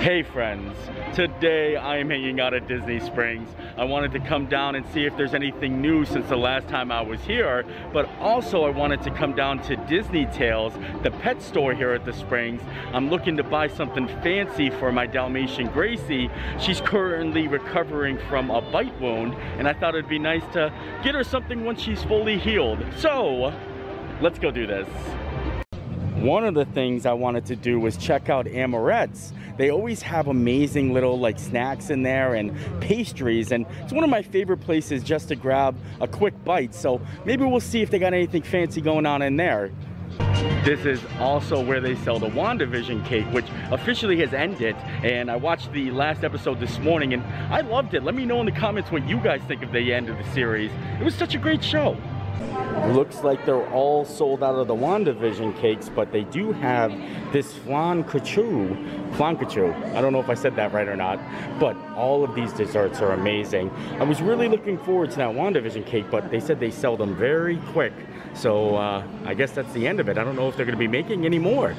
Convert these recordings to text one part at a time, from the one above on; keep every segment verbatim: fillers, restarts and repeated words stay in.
Hey friends, today I am hanging out at Disney Springs. I wanted to come down and see if there's anything new since the last time I was here, but also I wanted to come down to Disney Tales, the pet store here at the Springs. I'm looking to buy something fancy for my Dalmatian Gracie. She's currently recovering from a bite wound, and I thought it'd be nice to get her something once she's fully healed. So, let's go do this. One of the things I wanted to do was check out Amorette's. They always have amazing little like snacks in there and pastries, and it's one of my favorite places just to grab a quick bite. So maybe we'll see if they got anything fancy going on in there. This is also where they sell the WandaVision cake, which officially has ended, and I watched the last episode this morning and I loved it. Let me know in the comments what you guys think of the end of the series. It was such a great show. Looks like they're all sold out of the WandaVision cakes, but they do have this flan cachou. Flan cachou. I don't know if I said that right or not, but all of these desserts are amazing. I was really looking forward to that WandaVision cake, but they said they sell them very quick. So uh, I guess that's the end of it. I don't know if they're going to be making any more.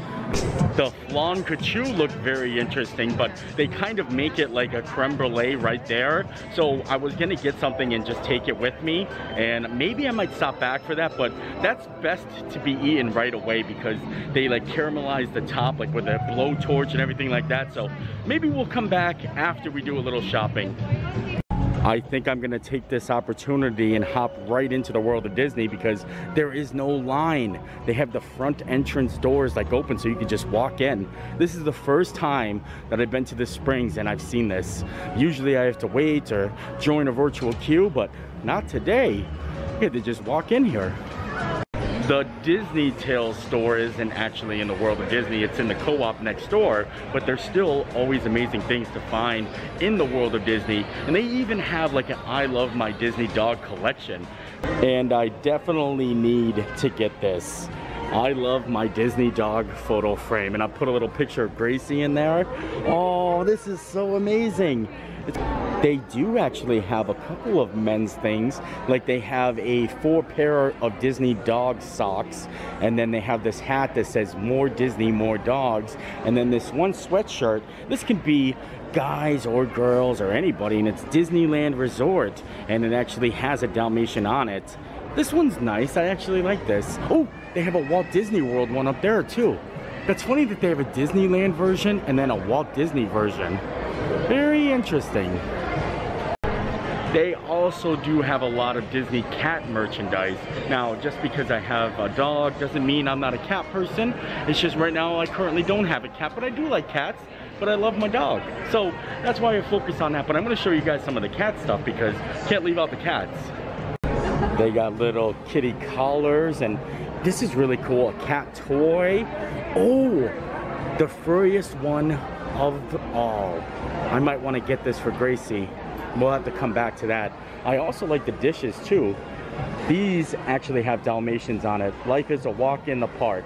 The flan cachou looked very interesting, but they kind of make it like a creme brulee right there. So I was going to get something and just take it with me, and maybe I might stop back for that, but that's best to be eaten right away because they like caramelize the top like with a blowtorch and everything like that. So maybe we'll come back after we do a little shopping. I think I'm gonna take this opportunity and hop right into the World of Disney because there is no line. They have the front entrance doors like open so you can just walk in. This is the first time that I've been to the Springs and I've seen this. Usually I have to wait or join a virtual queue, but not today. I had to just walk in here. The Disney Tales store isn't actually in the World of Disney, it's in the Co-op next door, but there's still always amazing things to find in the World of Disney, and they even have like an I Love My Disney Dog collection. And I definitely need to get this I Love My Disney Dog photo frame, and I put a little picture of Gracie in there. Oh, this is so amazing. It's They do actually have a couple of men's things. Like they have a four pair of Disney dog socks, and then they have this hat that says more Disney, more dogs, and then this one sweatshirt. This can be guys or girls or anybody, and it's Disneyland Resort, and it actually has a Dalmatian on it. This one's nice, I actually like this. Oh, they have a Walt Disney World one up there too. That's funny that they have a Disneyland version and then a Walt Disney version. Very interesting. They also do have a lot of Disney cat merchandise. Now, just because I have a dog doesn't mean I'm not a cat person. It's just right now I currently don't have a cat, but I do like cats, but I love my dog. So that's why I focus on that, but I'm gonna show you guys some of the cat stuff because can't leave out the cats. They got little kitty collars, and this is really cool, a cat toy. Oh, the furriest one of all. I might wanna get this for Gracie. We'll have to come back to that. I also like the dishes too. These actually have Dalmatians on it. Life is a walk in the park.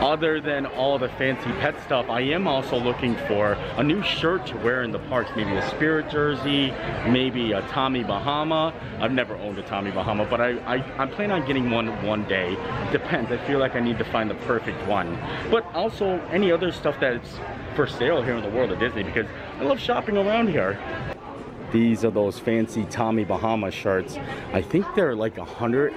Other than all the fancy pet stuff, I am also looking for a new shirt to wear in the parks. Maybe a Spirit jersey, maybe a Tommy Bahama. I've never owned a Tommy Bahama, but I, I, I plan on getting one one day. Depends, I feel like I need to find the perfect one. But also any other stuff that's for sale here in the World of Disney because I love shopping around here. These are those fancy Tommy Bahama shirts. I think they're like one hundred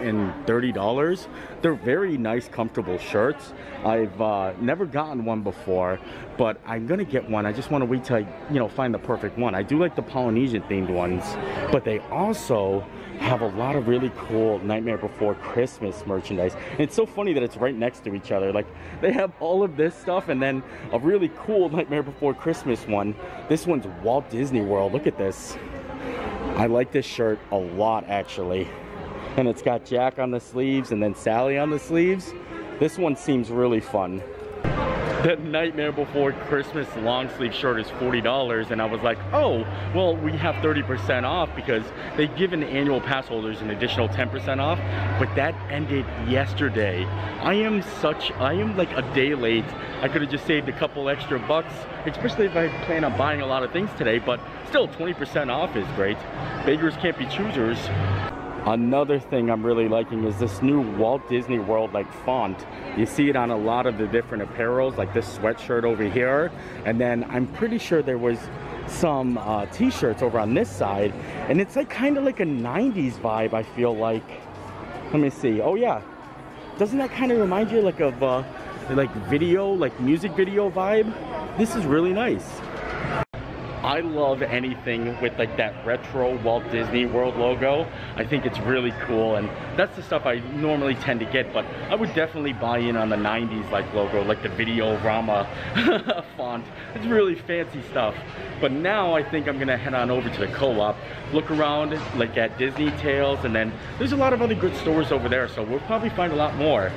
thirty dollars. They're very nice, comfortable shirts. I've uh, never gotten one before, but I'm gonna get one. I just wanna wait till I, you know, find the perfect one. I do like the Polynesian themed ones, but they also have a lot of really cool Nightmare Before Christmas merchandise. And it's so funny that it's right next to each other. Like they have all of this stuff and then a really cool Nightmare Before Christmas one. This one's Walt Disney World. Look at this. I like this shirt a lot actually. And it's got Jack on the sleeves and then Sally on the sleeves. This one seems really fun. The Nightmare Before Christmas long sleeve shirt is forty dollars, and I was like, oh, well, we have thirty percent off because they give an annual pass holders an additional ten percent off, but that ended yesterday. I am such, I am like a day late. I could have just saved a couple extra bucks, especially if I plan on buying a lot of things today, but still twenty percent off is great. Beggars can't be choosers. Another thing I'm really liking is this new Walt Disney World like font. You see it on a lot of the different apparels, like this sweatshirt over here, and then I'm pretty sure there was some uh, t-shirts over on this side, and it's like kind of like a nineties vibe, I feel like. Let me see. Oh yeah, doesn't that kind of remind you like of uh, like video, like music video vibe? This is really nice. I love anything with like that retro Walt Disney World logo. I think it's really cool, and that's the stuff I normally tend to get, but I would definitely buy in on the nineties like logo, like the Videorama font. It's really fancy stuff. But now I think I'm gonna head on over to the Co-op, look around like at Disney Tales, and then there's a lot of other good stores over there, so we'll probably find a lot more.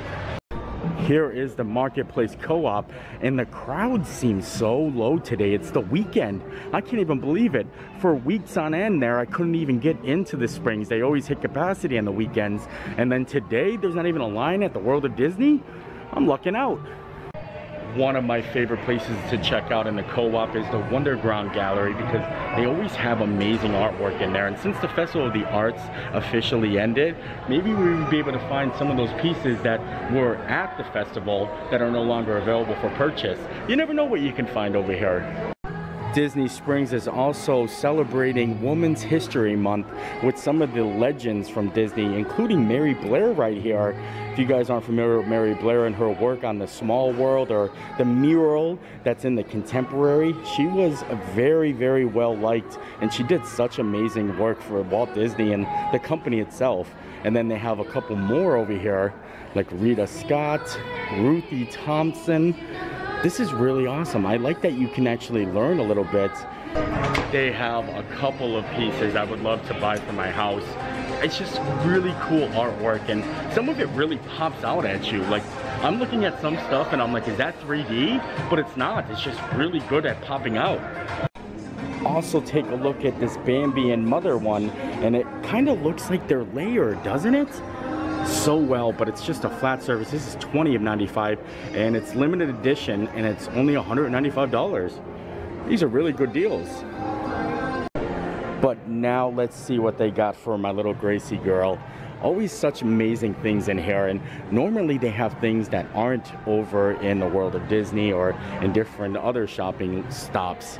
Here is the Marketplace Co-op, and the crowd seems so low today. It's the weekend. I can't even believe it. For weeks on end there, I couldn't even get into the Springs. They always hit capacity on the weekends. And then today, there's not even a line at the World of Disney. I'm lucking out. One of my favorite places to check out in the Co-op is the Wonderground Gallery, because they always have amazing artwork in there, and since the Festival of the Arts officially ended, maybe we would be able to find some of those pieces that were at the festival that are no longer available for purchase. You never know what you can find over here. Disney Springs is also celebrating Women's History Month with some of the legends from Disney, including Mary Blair right here. If you guys aren't familiar with Mary Blair and her work on The Small World or the mural that's in the Contemporary, she was very, very well liked, and she did such amazing work for Walt Disney and the company itself. And then they have a couple more over here, like Rita Scott, Ruthie Thompson. This is really awesome. I like that you can actually learn a little bit. They have a couple of pieces I would love to buy for my house. It's just really cool artwork, and some of it really pops out at you. Like, I'm looking at some stuff and I'm like, is that three D? But it's not. It's just really good at popping out. Also take a look at this Bambi and Mother one, and it kind of looks like they're layered, doesn't it? So well, but it's just a flat surface. This is twenty of ninety-five, and it's limited edition, and it's only one hundred ninety-five dollars. These are really good deals. But now let's see what they got for my little Gracie girl. Always such amazing things in here, and normally they have things that aren't over in the World of Disney or in different other shopping stops.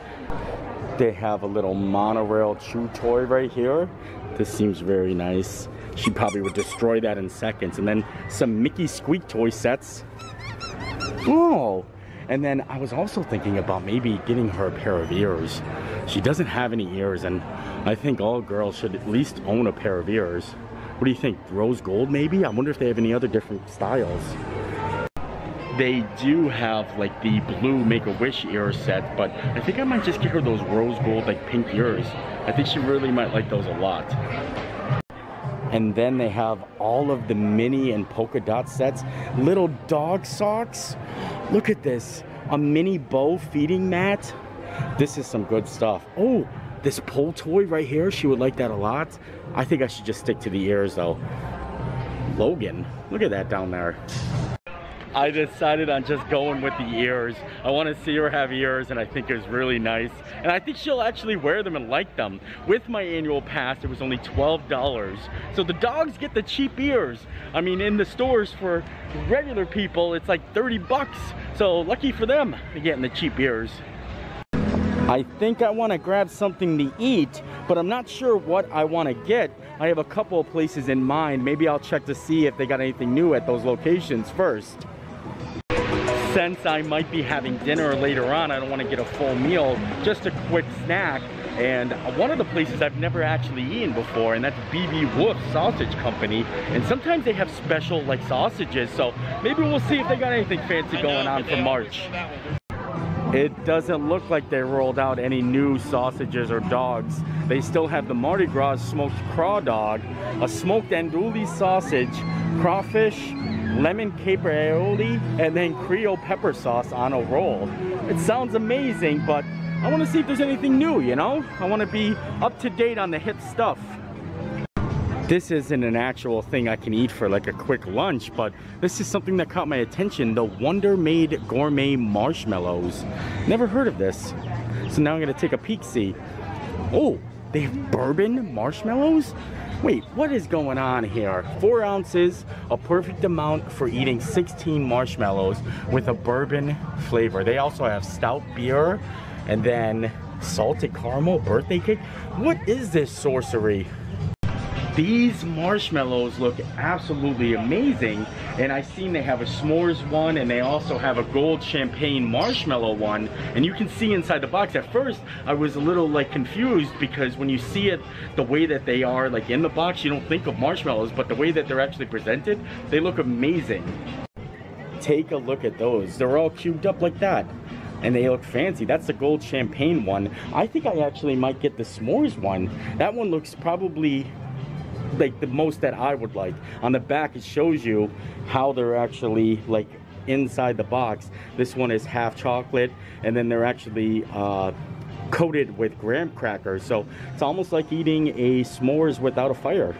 They have a little monorail chew toy right here. This seems very nice. She probably would destroy that in seconds. And then some Mickey squeak toy sets. Oh, and then I was also thinking about maybe getting her a pair of ears. She doesn't have any ears, and I think all girls should at least own a pair of ears. What do you think, rose gold maybe? I wonder if they have any other different styles. They do have like the blue Make-A-Wish ear set, but I think I might just get her those rose gold like pink ears. I think she really might like those a lot. And then they have all of the mini and polka dot sets. Little dog socks. Look at this. A mini bow feeding mat. This is some good stuff. Oh, this pole toy right here. She would like that a lot. I think I should just stick to the ears though. Logan, look at that down there. I decided on just going with the ears. I want to see her have ears, and I think it was really nice. And I think she'll actually wear them and like them. With my annual pass, it was only twelve dollars. So the dogs get the cheap ears. I mean, in the stores for regular people, it's like thirty bucks. So lucky for them, they're getting the cheap ears. I think I want to grab something to eat, but I'm not sure what I want to get. I have a couple of places in mind. Maybe I'll check to see if they got anything new at those locations first. Since I might be having dinner later on, I don't want to get a full meal, just a quick snack. And one of the places I've never actually eaten before, and that's B B Wolf Sausage Company. And sometimes they have special like sausages, so maybe we'll see if they got anything fancy going on for March. It doesn't look like they rolled out any new sausages or dogs. They still have the Mardi Gras smoked craw dog, a smoked andouille sausage, crawfish, lemon caper aioli, and then Creole pepper sauce on a roll. It sounds amazing, but I want to see if there's anything new, you know? I want to be up to date on the hip stuff. This isn't an actual thing I can eat for like a quick lunch, but this is something that caught my attention, the Wonder Made Gourmet Marshmallows. Never heard of this, so now I'm gonna take a peek-see. Oh, they have bourbon marshmallows? Wait, what is going on here? Four ounces, a perfect amount for eating sixteen marshmallows with a bourbon flavor. They also have stout beer and then salted caramel birthday cake. What is this sorcery? These marshmallows look absolutely amazing, and I've seen they have a s'mores one and they also have a gold champagne marshmallow one, and you can see inside the box. At first I was a little like confused because when you see it the way that they are like in the box, you don't think of marshmallows, but the way that they're actually presented, they look amazing. Take a look at those. They're all cubed up like that. And they look fancy. That's the gold champagne one. I think I actually might get the s'mores one. That one looks probably like the most that I would like. On the back it shows you how they're actually like inside the box. This one is half chocolate and then they're actually uh, coated with graham crackers. So it's almost like eating a s'mores without a fire.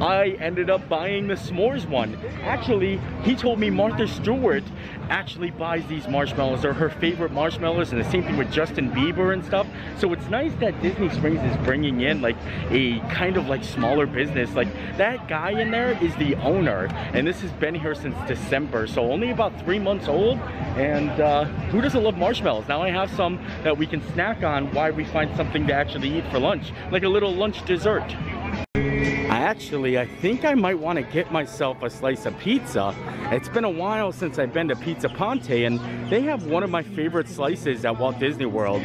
I ended up buying the s'mores one. Actually, he told me Martha Stewart actually buys these marshmallows. They're her favorite marshmallows, and the same thing with Justin Bieber and stuff. So it's nice that Disney Springs is bringing in like a kind of like smaller business. Like that guy in there is the owner, and this has been here since December, so only about three months old. And uh, who doesn't love marshmallows? Now I have some that we can snack on while we find something to actually eat for lunch, like a little lunch dessert. Actually, I think I might want to get myself a slice of pizza. It's been a while since I've been to Pizza Ponte, and they have one of my favorite slices at Walt Disney World.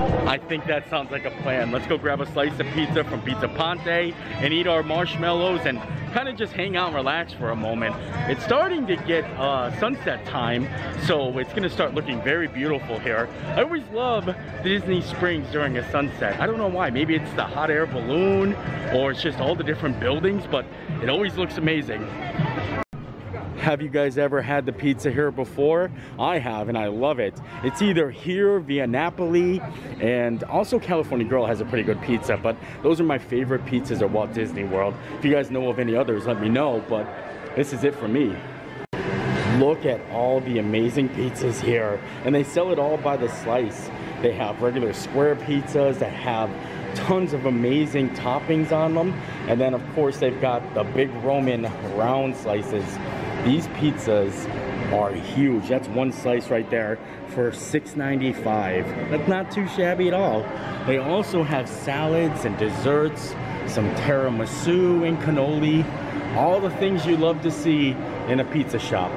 I think that sounds like a plan. Let's go grab a slice of pizza from Pizza Ponte and eat our marshmallows and kind of just hang out and relax for a moment. It's starting to get uh, sunset time, so it's gonna start looking very beautiful here. I always love Disney Springs during a sunset. I don't know why. Maybe it's the hot air balloon or it's just all the different buildings, but it always looks amazing. Have you guys ever had the pizza here before? I have, and I love it. It's either here, Via Napoli, and also California Girl has a pretty good pizza, but those are my favorite pizzas at Walt Disney World. If you guys know of any others, let me know, but this is it for me. Look at all the amazing pizzas here, and they sell it all by the slice. They have regular square pizzas that have tons of amazing toppings on them, and then of course they've got the big Roman round slices. These pizzas are huge. That's one slice right there for six ninety-five. That's not too shabby at all. They also have salads and desserts, some tiramisu and cannoli, all the things you love to see in a pizza shop.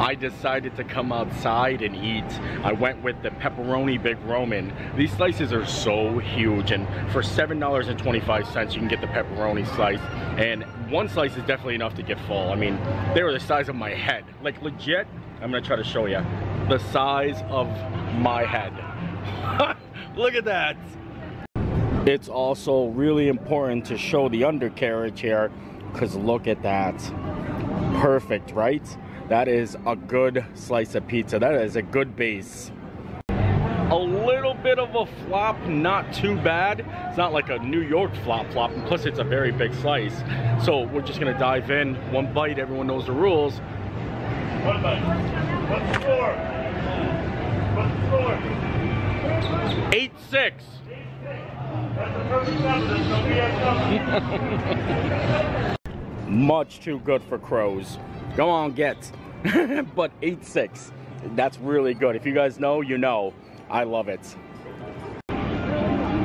I decided to come outside and eat. I went with the pepperoni big Roman. These slices are so huge, and for seven dollars and twenty-five cents you can get the pepperoni slice, and one slice is definitely enough to get full. I mean, they were the size of my head. Like legit, I'm gonna try to show you. The size of my head. Look at that. It's also really important to show the undercarriage here, because look at that. Perfect, right? That is a good slice of pizza. That is a good base. A little bit of a flop, not too bad. It's not like a New York flop flop, and plus it's a very big slice. So we're just gonna dive in. One bite, everyone knows the rules. One bite. What's the score? What's the score? eight six. That's the perfect sentence, so we have something. Much too good for crows. Go on, get. But eight six, that's really good. If you guys know, you know. I love it.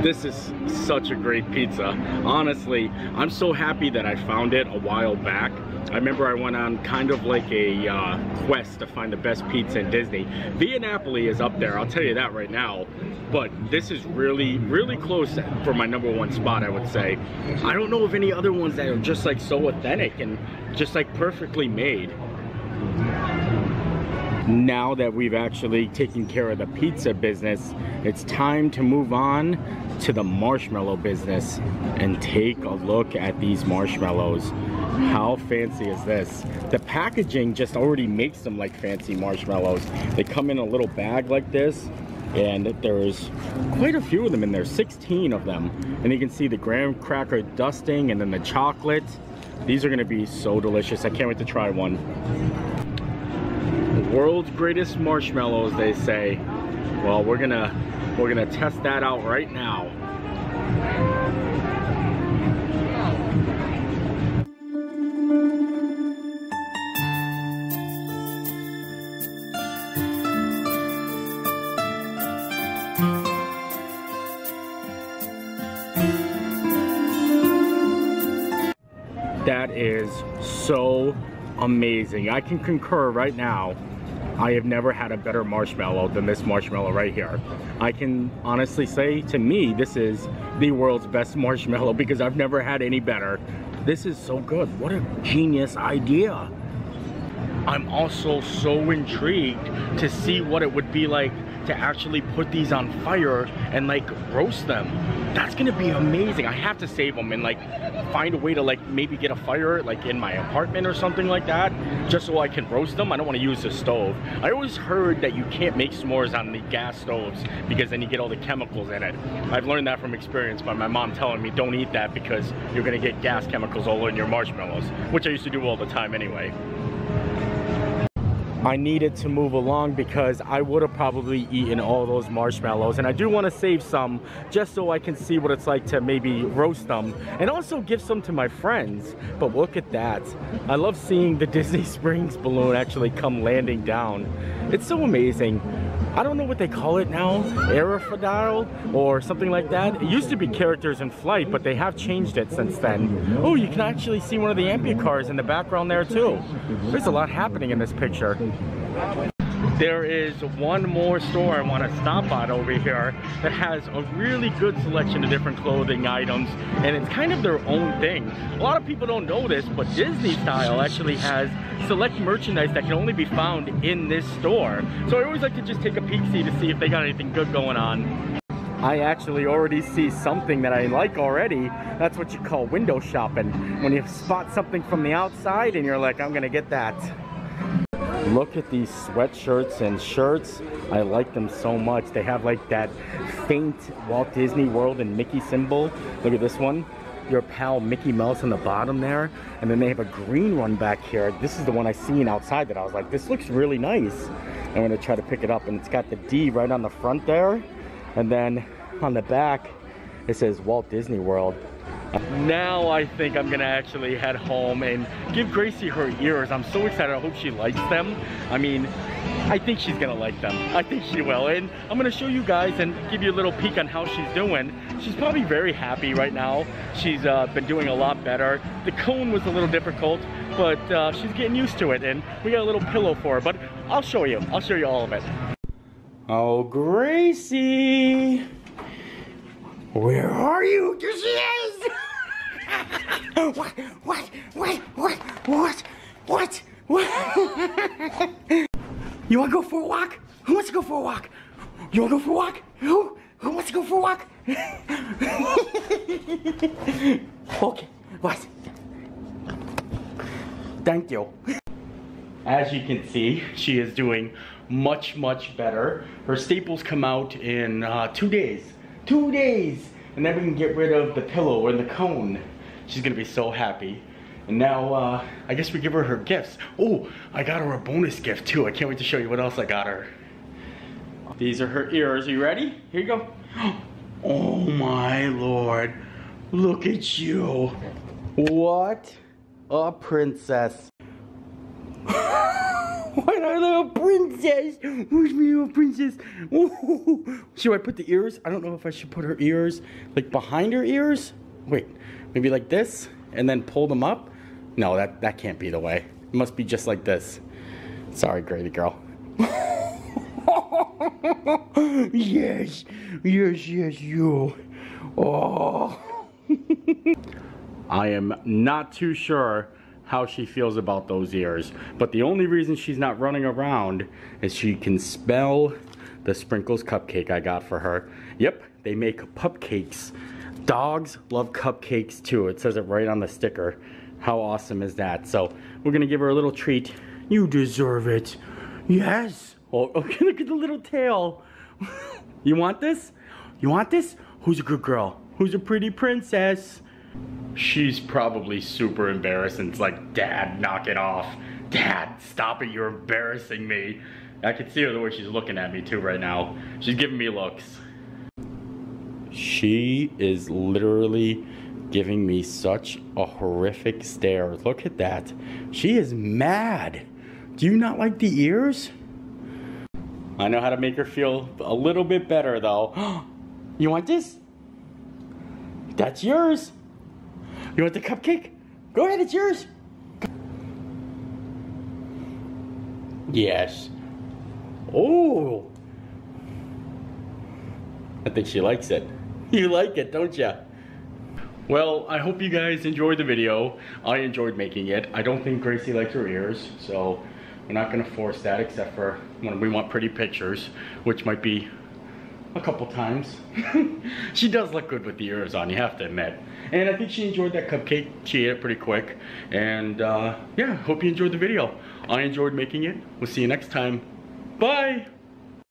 This is such a great pizza. Honestly, I'm so happy that I found it a while back. I remember I went on kind of like a uh, quest to find the best pizza in Disney. Via Napoli is up there, I'll tell you that right now. But this is really, really close for my number one spot, I would say. I don't know of any other ones that are just like so authentic and just like perfectly made. Now that we've actually taken care of the pizza business, it's time to move on to the marshmallow business. And take a look at these marshmallows. How fancy is this? The packaging just already makes them like fancy marshmallows. They come in a little bag like this, and there's quite a few of them in there, sixteen of them. And you can see the graham cracker dusting and then the chocolate. These are gonna be so delicious. I can't wait to try one. World's greatest marshmallows, they say. Well, we're gonna we're gonna test that out right now. That is so amazing. I can concur right now. I have never had a better marshmallow than this marshmallow right here. I can honestly say, to me, this is the world's best marshmallow because I've never had any better. This is so good. What a genius idea. I'm also so intrigued to see what it would be like to actually put these on fire and like roast them. That's gonna be amazing. I have to save them and like find a way to like maybe get a fire like in my apartment or something like that, just so I can roast them. I don't want to use the stove. I always heard that you can't make s'mores on the gas stoves because then you get all the chemicals in it. I've learned that from experience by my mom telling me don't eat that because you're gonna get gas chemicals all in your marshmallows, which I used to do all the time anyway. I needed to move along because I would have probably eaten all those marshmallows, and I do want to save some just so I can see what it's like to maybe roast them and also give some to my friends. But look at that. I love seeing the Disney Springs balloon actually come landing down. It's so amazing. I don't know what they call it now, Aerophile or something like that. It used to be characters in flight, but they have changed it since then. Oh, you can actually see one of the Amphi cars in the background there too. There's a lot happening in this picture. There is one more store I want to stop at over here that has a really good selection of different clothing items, and it's kind of their own thing. A lot of people don't know this, but Disney Style actually has select merchandise that can only be found in this store. So I always like to just take a peek-see to see if they got anything good going on. I actually already see something that I like already. That's what you call window shopping. When you spot something from the outside and you're like, I'm gonna get that. Look at these sweatshirts and shirts. I like them so much. They have like that faint Walt Disney World and Mickey symbol. Look at this one. Your pal Mickey Mouse on the bottom there. And then they have a green one back here. This is the one I seen outside that I was like, this looks really nice. I'm gonna try to pick it up, and it's got the D right on the front there. And then on the back, it says Walt Disney World. Now I think I'm gonna actually head home and give Gracie her ears. I'm so excited. I hope she likes them. I mean, I think she's gonna like them. I think she will. And I'm gonna show you guys and give you a little peek on how she's doing. She's probably very happy right now. She's uh, been doing a lot better. The cone was a little difficult, but uh, she's getting used to it. And we got a little pillow for her, but I'll show you. I'll show you all of it. Oh, Gracie. Where are you? Here she is! What? What? What? What? What? What? What? You wanna go for a walk? Who wants to go for a walk? You wanna go for a walk? Who? Who wants to go for a walk? Okay, what? Thank you. As you can see, she is doing much, much better. Her staples come out in uh, two days. Two days! And then we can get rid of the pillow or the cone. She's gonna be so happy. And now, uh, I guess we give her her gifts. Oh, I got her a bonus gift too. I can't wait to show you what else I got her. These are her ears. Are you ready? Here you go. Oh my Lord. Look at you. What a princess. What a little princess! Who's my little princess? Ooh. Should I put the ears? I don't know if I should put her ears like behind her ears. Wait, maybe like this and then pull them up? No, that, that can't be the way. It must be just like this. Sorry, Grady girl. Yes, yes, yes, you. Oh. I am not too sure how she feels about those ears, but the only reason she's not running around is she can smell the sprinkles cupcake I got for her. Yep, they make pupcakes. Dogs love cupcakes too. It says it right on the sticker. How awesome is that? So we're gonna give her a little treat. You deserve it. Yes. Oh, okay, look at the little tail. You want this? You want this? Who's a good girl? Who's a pretty princess? She's probably super embarrassed and it's like, Dad, knock it off. Dad, stop it, you're embarrassing me. I can see her the way she's looking at me too right now. She's giving me looks. She is literally giving me such a horrific stare. Look at that. She is mad. Do you not like the ears? I know how to make her feel a little bit better though. You want this? That's yours. You want the cupcake? Go ahead, it's yours. Yes. Oh. I think she likes it. You like it, don't you? Well, I hope you guys enjoyed the video. I enjoyed making it. I don't think Gracie likes her ears, so we're not gonna force that except for when we want pretty pictures, which might be a couple times. She does look good with the ears on, you have to admit. And I think she enjoyed that cupcake. She ate it pretty quick. And uh, yeah, hope you enjoyed the video. I enjoyed making it. We'll see you next time. Bye!